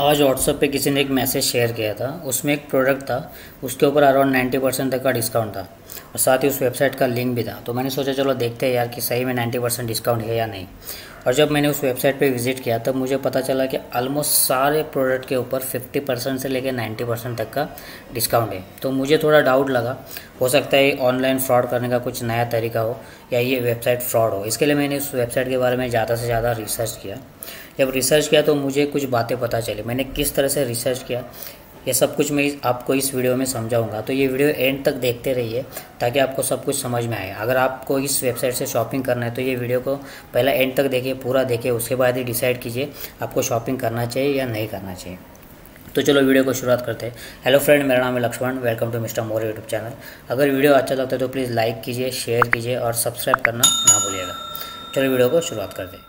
आज व्हाट्सएप पे किसी ने एक मैसेज शेयर किया था, उसमें एक प्रोडक्ट था, उसके ऊपर अराउंड 90% तक का डिस्काउंट था और साथ ही उस वेबसाइट का लिंक भी था। तो मैंने सोचा चलो देखते हैं यार कि सही में 90% डिस्काउंट है या नहीं। और जब मैंने उस वेबसाइट पे विज़िट किया तब मुझे पता चला कि ऑलमोस्ट सारे प्रोडक्ट के ऊपर 50% से लेकर 90% तक का डिस्काउंट है। तो मुझे थोड़ा डाउट लगा, हो सकता है ऑनलाइन फ्रॉड करने का कुछ नया तरीका हो या ये वेबसाइट फ्रॉड हो। इसके लिए मैंने उस वेबसाइट के बारे में ज़्यादा से ज़्यादा रिसर्च किया। जब रिसर्च किया तो मुझे कुछ बातें पता चली। मैंने किस तरह से रिसर्च किया ये सब कुछ मैं आपको इस वीडियो में समझाऊंगा। तो ये वीडियो एंड तक देखते रहिए ताकि आपको सब कुछ समझ में आए। अगर आपको इस वेबसाइट से शॉपिंग करना है तो ये वीडियो को पहला एंड तक देखिए, पूरा देखिए, उसके बाद ही डिसाइड कीजिए आपको शॉपिंग करना चाहिए या नहीं करना चाहिए। तो चलो वीडियो को शुरुआत करते हैं। हेलो फ्रेंड, मेरा नाम है Laxman, welcome to mister more YouTube channel. अगर वीडियो अच्छा लगता है तो प्लीज़ लाइक कीजिए, शेयर कीजिए और सब्सक्राइब करना ना भूलिएगा। चलो वीडियो को शुरुआत करते हैं।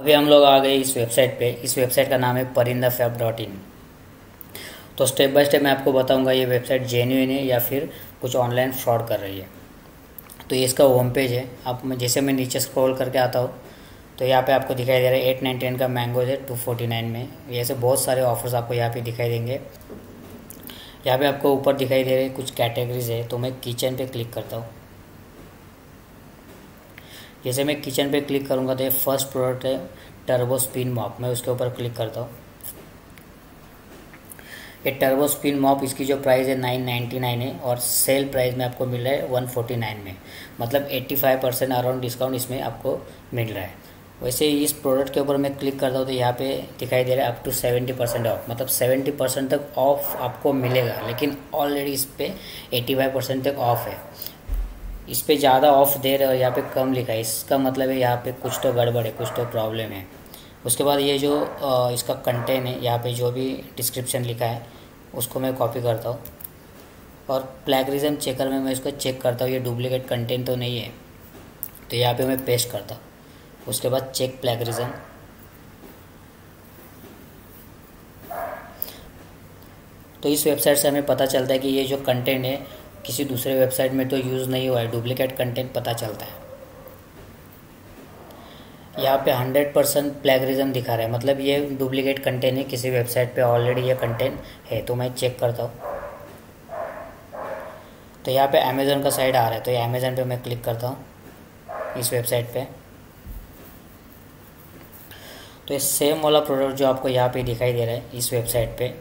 अभी हम लोग आ गए इस वेबसाइट पे। इस वेबसाइट का नाम है Parindafab.in। तो स्टेप बाय स्टेप मैं आपको बताऊंगा ये वेबसाइट जेन्युइन है या फिर कुछ ऑनलाइन फ्रॉड कर रही है। तो ये इसका होम पेज है। आप जैसे मैं नीचे स्क्रॉल करके आता हूँ तो यहाँ पे आपको दिखाई दे रहा है 899 का मैंगोज है 249 में। ऐसे बहुत सारे ऑफर्स आपको यहाँ पे दिखाई देंगे। यहाँ पे आपको ऊपर दिखाई दे रहे कुछ कैटेगरीज है। तो मैं किचन पे क्लिक करता हूँ। जैसे मैं किचन पे क्लिक करूँगा तो ये फर्स्ट प्रोडक्ट है टर्बोस्पिन मॉप। मैं उसके ऊपर क्लिक करता हूँ। ये टर्बोस्पिन मॉप, इसकी जो प्राइस है 999 है और सेल प्राइस में आपको मिल रहा है 149 में। मतलब 85% अराउंड डिस्काउंट इसमें आपको मिल रहा है। वैसे इस प्रोडक्ट के ऊपर मैं क्लिक करता हूँ तो यहाँ पे दिखाई दे रहा है अप टू 70% ऑफ। मतलब 70% तक ऑफ आपको मिलेगा, लेकिन ऑलरेडी इस पर 85% तक ऑफ है। इस पर ज़्यादा ऑफ दे रहे और यहाँ पे कम लिखा है, इसका मतलब है यहाँ पे कुछ तो गड़बड़ है, कुछ तो प्रॉब्लम है। उसके बाद ये जो इसका कंटेंट है, यहाँ पे जो भी डिस्क्रिप्शन लिखा है उसको मैं कॉपी करता हूँ और प्लैगरिज्म चेकर में मैं इसको चेक करता हूँ ये डुप्लीकेट कंटेंट तो नहीं है। तो यहाँ पे मैं पेस्ट करता हूँ। उसके बाद चेक प्लैगरिज्म। तो इस वेबसाइट से हमें पता चलता है कि ये जो कंटेंट है किसी दूसरे वेबसाइट में तो यूज़ नहीं हुआ है, डुप्लीकेट कंटेंट पता चलता है। यहाँ पे 100% प्लैगरिज्म दिखा रहा है, मतलब ये डुप्लीकेट कंटेंट है, किसी वेबसाइट पे ऑलरेडी ये कंटेंट है। तो मैं चेक करता हूँ तो यहाँ पे अमेज़न का साइट आ रहा है। तो ये अमेज़न पे मैं क्लिक करता हूँ इस वेबसाइट पे। तो ये सेम वाला प्रोडक्ट जो आपको यहाँ पे दिखाई दे रहा है इस वेबसाइट पे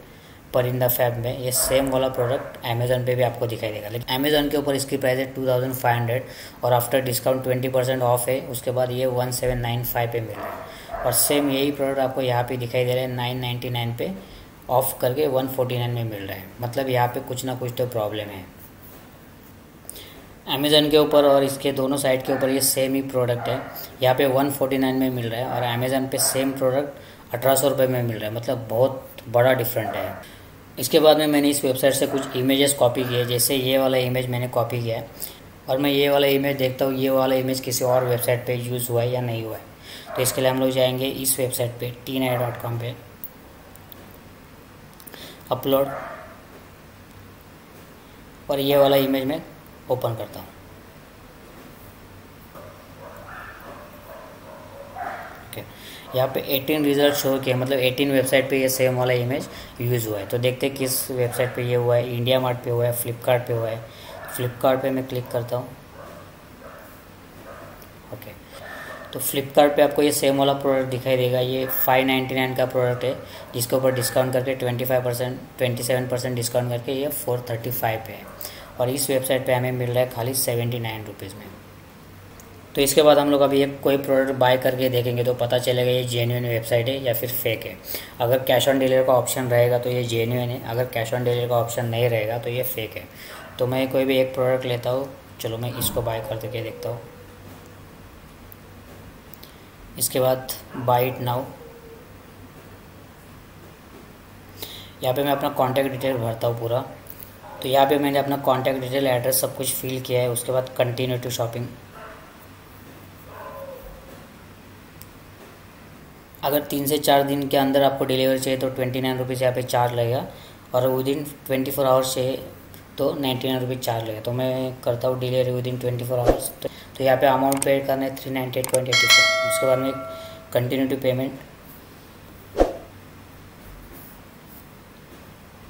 Parindafab में, ये सेम वाला प्रोडक्ट अमेज़न पे भी आपको दिखाई देगा। लेकिन अमेज़न के ऊपर इसकी प्राइस है 2500 और आफ्टर डिस्काउंट 20% ऑफ है। उसके बाद ये 1795 पे मिल रहा है और सेम यही प्रोडक्ट आपको यहाँ पे दिखाई दे रहा है 999 पे ऑफ करके 149 में मिल रहा है। मतलब यहाँ पे कुछ ना कुछ तो प्रॉब्लम है। अमेज़न के ऊपर और इसके दोनों साइट के ऊपर ये सेम ही प्रोडक्ट है। यहाँ पे 149 में मिल रहा है और अमेज़न पे सेम प्रोडक्ट 1800 में मिल रहा है। मतलब बहुत बड़ा डिफरेंट है। इसके बाद में मैंने इस वेबसाइट से कुछ इमेजेस कॉपी किए। जैसे ये वाला इमेज मैंने कॉपी किया है और मैं ये वाला इमेज देखता हूँ ये वाला इमेज किसी और वेबसाइट पे यूज़ हुआ है या नहीं हुआ है। तो इसके लिए हम लोग जाएंगे इस वेबसाइट पे TinEye.com पे, अपलोड, और ये वाला इमेज मैं ओपन करता हूँ। यहाँ पे 18 रिजल्ट शो किया, मतलब 18 वेबसाइट पे ये सेम वाला इमेज यूज़ हुआ है। तो देखते हैं किस वेबसाइट पे ये हुआ है। इंडियामार्ट पे हुआ है, फ्लिपकार्ट पे हुआ है। फ्लिपकार्ट पे मैं क्लिक करता हूँ। ओके, तो फ्लिपकार्ट पे आपको ये सेम वाला प्रोडक्ट दिखाई देगा। ये 599 का प्रोडक्ट है जिसके ऊपर डिस्काउंट करके 27% डिस्काउंट करके ये 435 पे है और इस वेबसाइट पर हमें मिल रहा है खाली 79 रुपीज़ में। तो इसके बाद हम लोग अभी एक कोई प्रोडक्ट बाय करके देखेंगे तो पता चलेगा ये जेन्युइन वेबसाइट है या फिर फेक है। अगर कैश ऑन डिलीवरी का ऑप्शन रहेगा तो ये जेन्युइन है, अगर कैश ऑन डिलीवरी का ऑप्शन नहीं रहेगा तो ये फेक है। तो मैं कोई भी एक प्रोडक्ट लेता हूँ। चलो मैं इसको बाय करके देखता हूँ। इसके बाद बाय इट नाउ, यहाँ पे मैं अपना कॉन्टैक्ट डिटेल भरता हूँ पूरा। तो यहाँ पर मैंने अपना कॉन्टैक्ट डिटेल, एड्रेस सब कुछ फिल किया है। उसके बाद कंटिन्यू टू शॉपिंग। अगर 3 से 4 दिन के अंदर आपको डिलीवरी चाहिए तो 29 रुपीज़ यहाँ पे चार्ज लगेगा और विदिन 24 आवर्स चाहिए तो 99 रुपीज़ चार्ज लगेगा। तो मैं करता हूँ डिलीवरी विदिन 24 आवर्स। तो यहाँ पे अमाउंट पे करना है 398.84। उसके बाद में कंटिन्यू टू पेमेंट।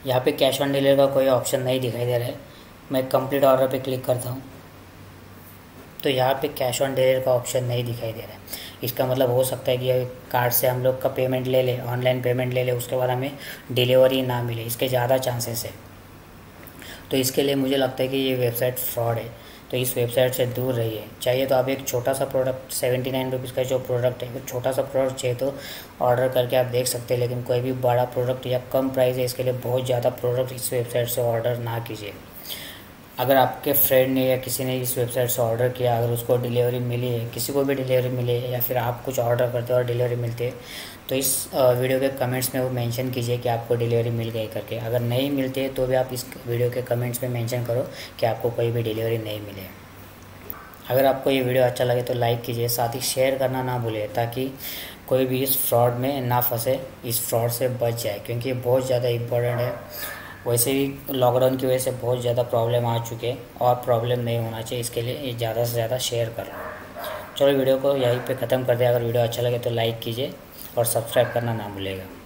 यहाँ पे कैश ऑन डिलीवरी का कोई ऑप्शन नहीं दिखाई दे रहा है। मैं कंप्लीट ऑर्डर पे क्लिक करता हूँ तो यहाँ पे कैश ऑन डिलीवरी का ऑप्शन नहीं दिखाई दे रहा है। इसका मतलब हो सकता है कि कार्ड से हम लोग का पेमेंट ले ले, ऑनलाइन पेमेंट ले ले, उसके बाद हमें डिलीवरी ना मिले, इसके ज़्यादा चांसेस है। तो इसके लिए मुझे लगता है कि ये वेबसाइट फ्रॉड है, तो इस वेबसाइट से दूर रहिए। चाहिए तो आप एक छोटा सा प्रोडक्ट 79 रुपीज़ का जो प्रोडक्ट है वो छोटा सा प्रोडक्ट चाहिए तो ऑर्डर करके आप देख सकते हैं, लेकिन कोई भी बड़ा प्रोडक्ट या कम प्राइस है इसके लिए बहुत ज़्यादा प्रोडक्ट इस वेबसाइट से ऑर्डर ना कीजिए। अगर आपके फ्रेंड ने या किसी ने इस वेबसाइट से ऑर्डर किया, अगर उसको डिलीवरी मिली है, किसी को भी डिलीवरी मिली है, या फिर आप कुछ ऑर्डर करते हो और डिलीवरी मिलती है, तो इस वीडियो के कमेंट्स में वो मेंशन कीजिए कि आपको डिलीवरी मिल गई करके। अगर नहीं मिलती है तो भी आप इस वीडियो के कमेंट्स में मेंशन करो कि आपको कोई भी डिलीवरी नहीं मिले। अगर आपको ये वीडियो अच्छा लगे तो लाइक कीजिए, साथ ही शेयर करना ना भूलें ताकि कोई भी इस फ्रॉड में ना फंसे, इस फ्रॉड से बच जाए, क्योंकि ये बहुत ज़्यादा इम्पोर्टेंट है। वैसे ही लॉकडाउन की वजह से बहुत ज़्यादा प्रॉब्लम आ चुके हैं और प्रॉब्लम नहीं होना चाहिए, इसके लिए ज़्यादा से ज़्यादा शेयर कर लो। चलो वीडियो को यहीं पे ख़त्म कर दें। अगर वीडियो अच्छा लगे तो लाइक कीजिए और सब्सक्राइब करना ना भूलिएगा।